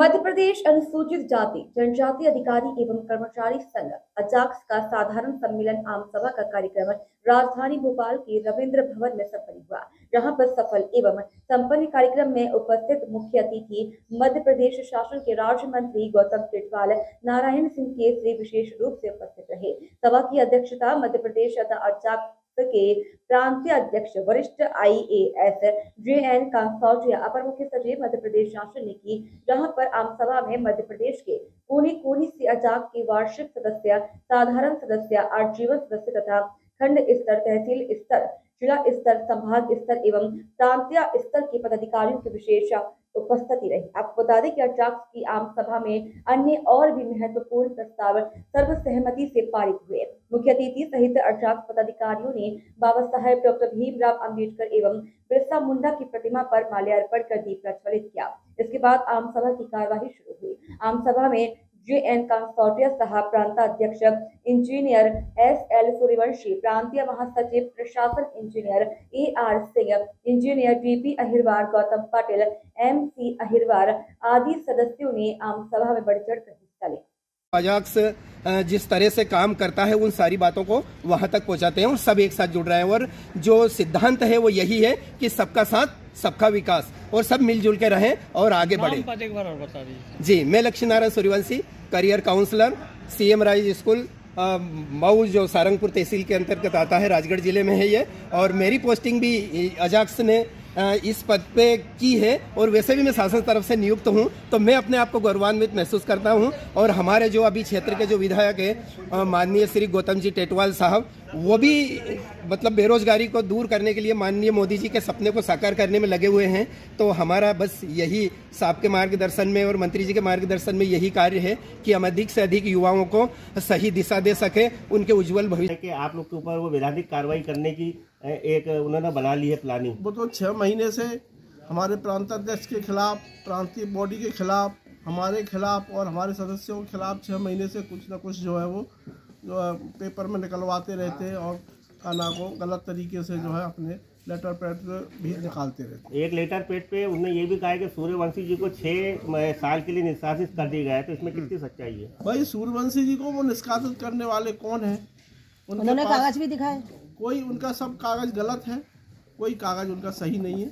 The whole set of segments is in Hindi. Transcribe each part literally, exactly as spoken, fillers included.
मध्य प्रदेश अनुसूचित जाति जनजाति अधिकारी एवं कर्मचारी संघ अजाक्स का साधारण सम्मेलन आम सभा का कार्यक्रम राजधानी भोपाल के रविंद्र भवन में संपन्न हुआ, जहां पर सफल एवं संपन्न कार्यक्रम में उपस्थित मुख्य अतिथि मध्य प्रदेश शासन के राज्य मंत्री गौतम टेटवाल, नारायण सिंह केसरी विशेष रूप से उपस्थित रहे। सभा की अध्यक्षता मध्य प्रदेश अजाक्स के प्रांतीय अध्यक्ष वरिष्ठ आई ए एस जे एन कांसौटिया अपर मुख्य सचिव मध्य प्रदेश शासन ने की, जहां पर आम सभा में मध्य प्रदेश के कोने कोने से अजाक्स के वार्षिक सदस्य, साधारण सदस्य, आजीवन सदस्य तथा खंड स्तर, तहसील स्तर, जिला स्तर, संभाग स्तर एवं प्रांतीय स्तर के पदाधिकारियों की विशेष उपस्थिति रही। आपको बता दें कि अजाक्स की आम सभा में अन्य और भी महत्वपूर्ण प्रस्ताव सर्वसहमति से पारित हुए। मुख्य अतिथि सहित अजाक्स पदाधिकारियों ने बाबा साहेब डॉक्टर भीमराव अम्बेडकर एवं बिरसा मुंडा की प्रतिमा पर माल्यार्पण कर दीप प्रज्वलित किया। इसके बाद आम सभा की कार्यवाही शुरू हुई। आम सभा में जे एन कांसौटिया साहब, प्रांताध्यक्ष इंजीनियर एस एल सूर्यवंशी, प्रांतीय महासचिव प्रशासन engineer A R Singh, engineer D P Ahirwar, Gautam Patel, M C Ahirwar आदि सदस्यों ने आम सभा में बढ़ चढ़ कर हिस्सा लिया। अजाक्स जिस तरह से काम करता है उन सारी बातों को वहां तक पहुंचाते हैं और सब एक साथ जुड़ रहे हैं, और जो सिद्धांत है वो यही है कि सबका साथ, सबका विकास और सब मिलजुल के रहें और आगे बढ़े। जी, मैं Laxminarayan Suryavanshi, career counsellor, C M Rai school Mau, जो सारंगपुर तहसील के अंतर्गत आता है, राजगढ़ जिले में है ये, और मेरी पोस्टिंग भी अजाक्स ने इस पद पे की है। और वैसे भी मैं शासन तरफ से नियुक्त हूं, तो मैं अपने आप को गौरवान्वित महसूस करता हूं। और हमारे जो अभी क्षेत्र के जो विधायक है माननीय श्री गौतम जी टेटवाल साहब, वो भी मतलब बेरोजगारी को दूर करने के लिए माननीय मोदी जी के सपने को साकार करने में लगे हुए हैं। तो हमारा बस यही साहब के मार्गदर्शन में और मंत्री जी के मार्गदर्शन में यही कार्य है कि हम अधिक से अधिक युवाओं को सही दिशा दे सके, उनके उज्जवल भविष्य के। आप लोग के ऊपर वो विधायिक कार्रवाई करने की एक उन्होंने बना ली है प्लानिंग। वो तो छः महीने से हमारे प्रांताध्यक्ष के खिलाफ, प्रांतीय बॉडी के खिलाफ, हमारे खिलाफ और हमारे सदस्यों के खिलाफ छः महीने से कुछ ना कुछ जो है वो जो है पेपर में निकलवाते रहते हैं और काना को गलत तरीके से जो है अपने लेटर पैड पे भी निकालते रहते हैं। एक लेटर पैड पे उन्होंने ये भी कहा है कि सूर्यवंशी जी को छः साल के लिए निष्कासित कर दिया गया है, तो इसमें कितनी सच्चाई है? भाई, सूर्यवंशी जी को वो निष्कासित करने वाले कौन है? उन्होंने कागज भी दिखाए, कोई उनका सब कागज गलत है, कोई कागज उनका सही नहीं है।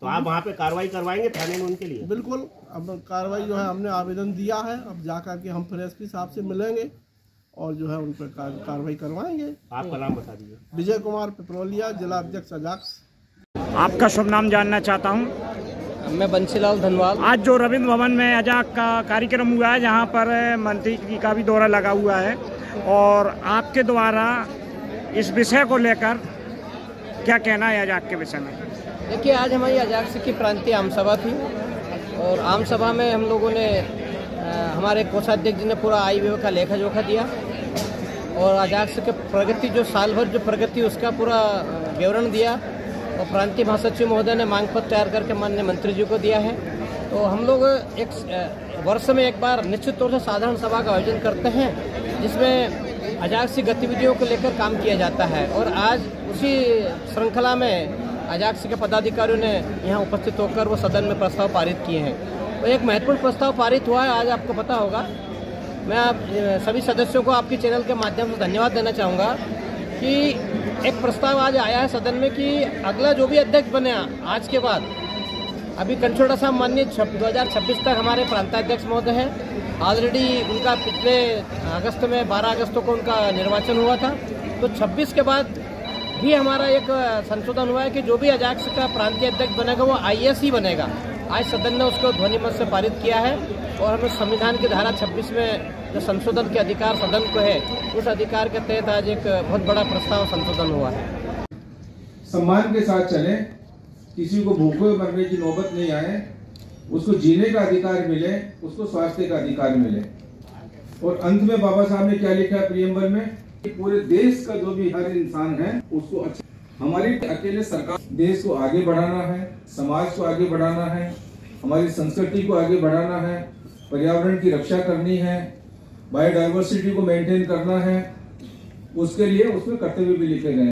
तो आप वहाँ पे कार्रवाई करवाएंगे थाने में उनके लिए? बिल्कुल, अब कार्रवाई जो है, हमने आवेदन दिया है, अब जाकर के हम प्रेस पी साहब से मिलेंगे और जो है उन पर कार्रवाई करवाएंगे। आपका नाम बता दीजिए। विजय कुमार पेट्रोलिया, जिला अध्यक्ष अजाक्स। आपका शुभ नाम जानना चाहता हूँ। मैं बंसी लाल धनवाल। आज जो रविंद्र भवन में अजाक्स का कार्यक्रम हुआ है, जहाँ पर मंत्री जी का भी दौरा लगा हुआ है, और आपके द्वारा इस विषय को लेकर क्या कहना है अजाक्स के विषय में? देखिए, आज हमारी अजाक्स की प्रांतीय आम सभा थी और आम सभा में हम लोगों ने आ, हमारे कोषाध्यक्ष जी ने पूरा आई व्यय का लेखा जोखा दिया और अजाक्स के प्रगति, जो साल भर जो प्रगति, उसका पूरा विवरण दिया। और प्रांतीय महासचिव महोदय ने मांग पत्र तैयार करके माननीय मंत्री जी को दिया है। तो हम लोग एक वर्ष में एक बार निश्चित तौर से साधारण सभा का आयोजन करते हैं, जिसमें अजाक्स की गतिविधियों को लेकर काम किया जाता है। और आज उसी श्रृंखला में अजाक्स के पदाधिकारियों ने यहाँ उपस्थित होकर वो सदन में प्रस्ताव पारित किए हैं। तो एक महत्वपूर्ण प्रस्ताव पारित हुआ है, आज आपको पता होगा। मैं आप सभी सदस्यों को आपके चैनल के माध्यम से धन्यवाद देना चाहूँगा कि एक प्रस्ताव आज आया है सदन में कि अगला जो भी अध्यक्ष बने आज के बाद, अभी कंट्रोलर साहब माननीय दो हज़ार छब्बीस तक हमारे प्रांताध्यक्ष महोदय हैं। ऑलरेडी उनका पिछले अगस्त में बारह अगस्त को उनका निर्वाचन हुआ था, तो छब्बीस के बाद भी हमारा एक संशोधन हुआ है कि जो भी अजाक्स का प्रांतीय अध्यक्ष बनेगा वो आई ए एस ही बनेगा। आज सदन ने उसको ध्वनिमत से पारित किया है और हमें संविधान की धारा छब्बीस में जो संशोधन के अधिकार सदन को है, उस अधिकार के तहत आज एक बहुत बड़ा प्रस्ताव संशोधन हुआ है। सम्मान के साथ चले, किसी को भूखे मरने की नौबत नहीं आए, उसको जीने का अधिकार मिले, उसको स्वास्थ्य का अधिकार मिले। और अंत में बाबा साहब ने क्या लिखा है प्रियम्बल में कि पूरे देश का जो भी हर इंसान है उसको अच्छा। हमारी अकेले सरकार देश को आगे बढ़ाना है, समाज को आगे बढ़ाना है, हमारी संस्कृति को आगे बढ़ाना है, पर्यावरण की रक्षा करनी है, बायोडाइवर्सिटी को मेंटेन करना है, उसके लिए उसमें कर्तव्य भी लिखे गए।